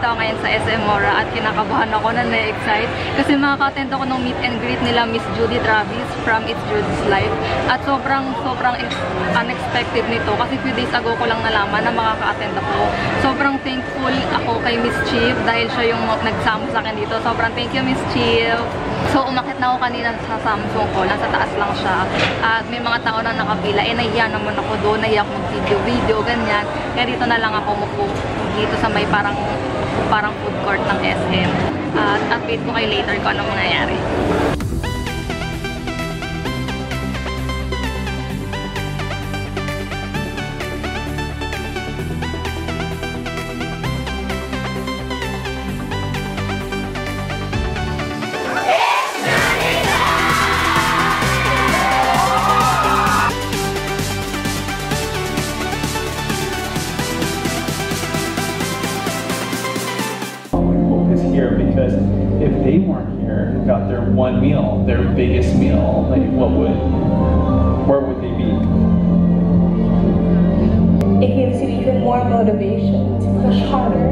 Nandito ako ngayon sa SM Aura at kinakabahan ako na na-excite kasi makaka-attend ako ng meet and greet nila Miss Judy Travis from It's Judy's Life at sobrang unexpected nito kasi few days ago ko lang nalaman na makaka-attend ako. Sobrang thankful ako kay Miss Chief dahil siya yung nagsama sa akin dito. Sobrang thank you Miss Chief. So umakit na ako kanina sa Samsung ko, nasa taas lang siya at may mga tao na nakapila, nahiya naman ako doon, nahiya akong video, ganyan. Kaya dito na lang ako mupo dito sa may parang food court ng SM at update ko kayo later kung anong nangyari. Because if they weren't here and got their one meal, their biggest meal, like where would they be? It gives you even more motivation to push harder,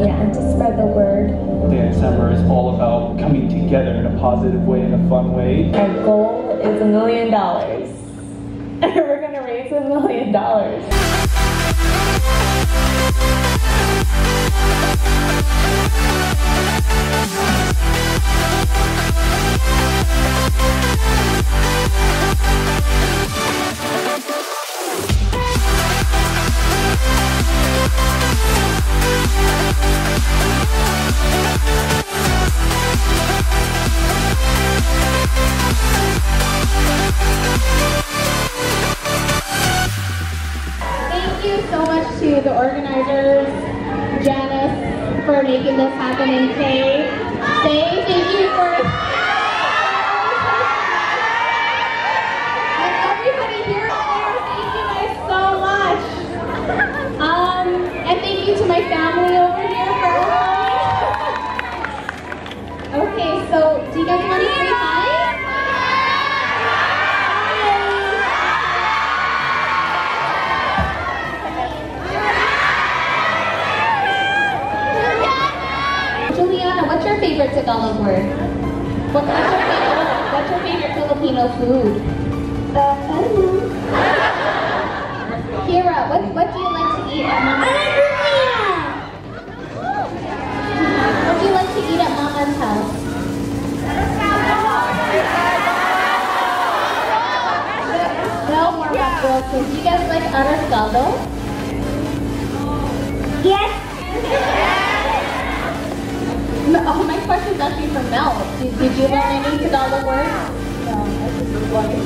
and to spread the word. Dancember is all about coming together in a positive way, in a fun way. Our goal is $1 million. And we're gonna raise $1 million. Thank you so much to the organizers, Janice, for making this happen, and Faye, thank you for and everybody here. Thank you guys so much. And thank you to my family over here for all. Okay, so do you guys want to say hi? What's your favorite Tagalog word? What's your favorite Filipino food? I don't know. Kira, what do you like to eat at Mama's house? No more hot girl. Do you guys like arrascado? Yes. Oh, my question is actually from Mel. Did you learn any Tagalog words? No, I just wanted.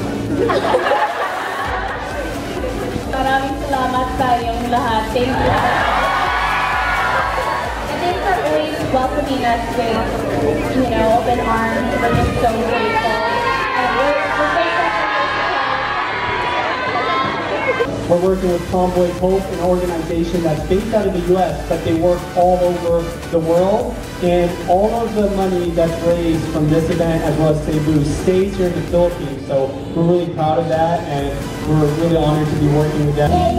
Maraming salamat sa iyong lahat. Thank you. And thanks for always welcoming us with, open arms. We're just so grateful. And we're grateful for We're working with Convoy Hope, an organization that's based out of the U.S., but they work all over the world. And all of the money that's raised from this event, as well as Cebu, stays here in the Philippines. So we're really proud of that, and we're really honored to be working with them. Stop.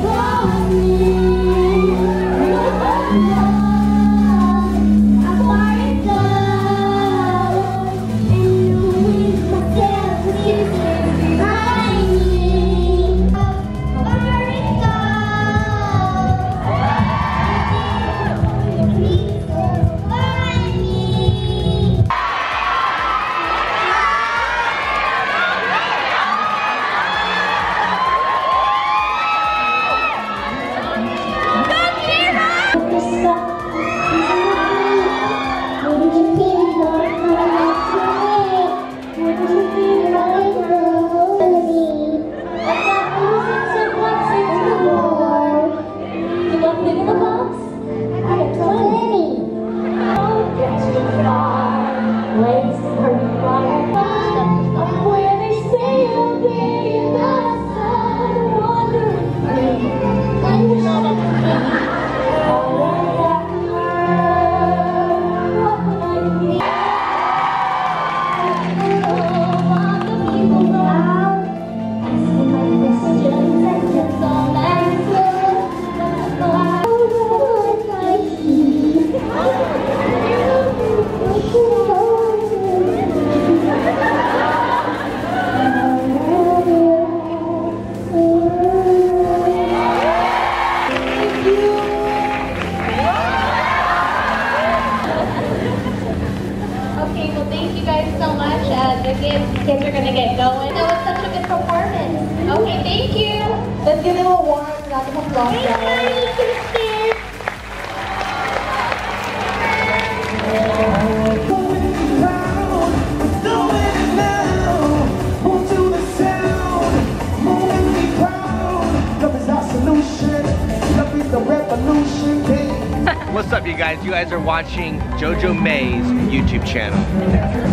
so much. The kids are going to get going. That was such a good performance. Okay, thank you. Let's give them a warm round of applause. What's up, you guys? You guys are watching JoJo May's YouTube channel.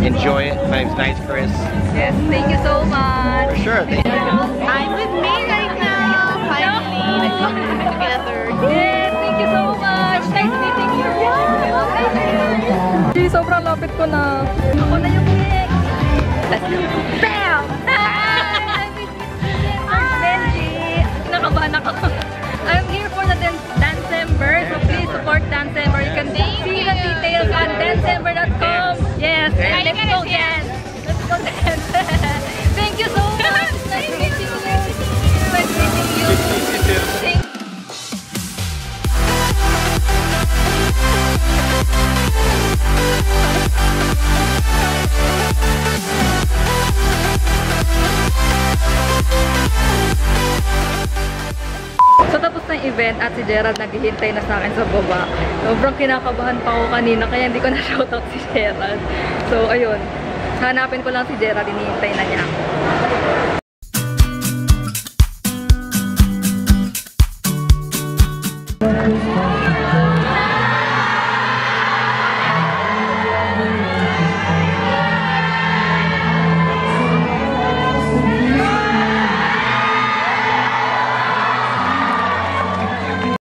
Enjoy it. My name's Nice Chris. Yes, thank you so much. For sure. Thank you. I'm with me right now. Finally, together. Yes, thank you so much. Nice meeting you. Yes. Sobrang lapit ko na. Ako na yung mix. Bam! Hi! I'm with Miss Benji. Nakabahan ako. I'm here for the Dancember. So please support Dancember. You can see the details on Dancember.com. Yes, and let's go dance. Let's go dance. Thank you so much. Nice meeting you. Nice meeting you. Thank you. So tapos na event at si Gerald naghihintay na sa akin sa baba. Sobrang kinakabahan pa ako kanina kaya hindi ko na shoutout si Gerald. So ayun, hanapin ko lang si Gerald, hinihintay na niya ako.